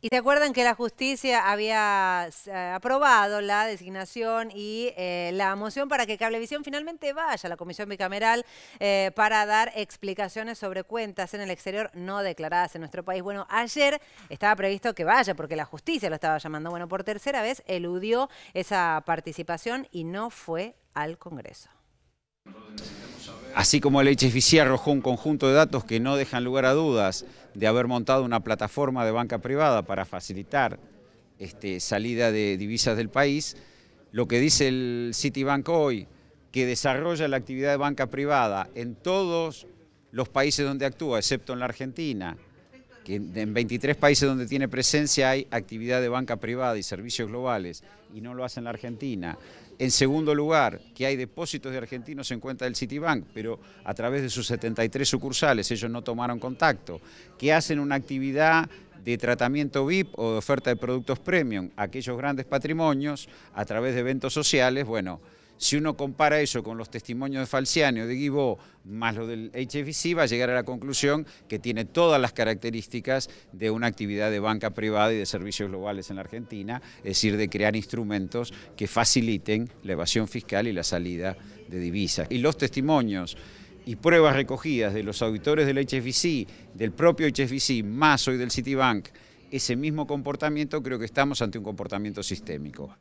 Y se acuerdan que la justicia había aprobado la designación y la moción para que Cablevisión finalmente vaya a la Comisión Bicameral para dar explicaciones sobre cuentas en el exterior no declaradas en nuestro país. Bueno, ayer estaba previsto que vaya porque la justicia lo estaba llamando. Bueno, por tercera vez eludió esa participación y no fue al Congreso. Así como el HSBC arrojó un conjunto de datos que no dejan lugar a dudas de haber montado una plataforma de banca privada para facilitar salida de divisas del país, lo que dice el Citibank hoy, que desarrolla la actividad de banca privada en todos los países donde actúa, excepto en la Argentina, que en 23 países donde tiene presencia hay actividad de banca privada y servicios globales, y no lo hace en la Argentina. En segundo lugar, que hay depósitos de argentinos en cuenta del Citibank, pero a través de sus 73 sucursales ellos no tomaron contacto. Que hacen una actividad de tratamiento VIP o de oferta de productos premium, aquellos grandes patrimonios a través de eventos sociales. Bueno, si uno compara eso con los testimonios de Falciani o de Guibó más lo del HSBC, va a llegar a la conclusión que tiene todas las características de una actividad de banca privada y de servicios globales en la Argentina, es decir, de crear instrumentos que faciliten la evasión fiscal y la salida de divisas. Y los testimonios y pruebas recogidas de los auditores del HSBC, del propio HSBC, más hoy del Citibank, ese mismo comportamiento, creo que estamos ante un comportamiento sistémico.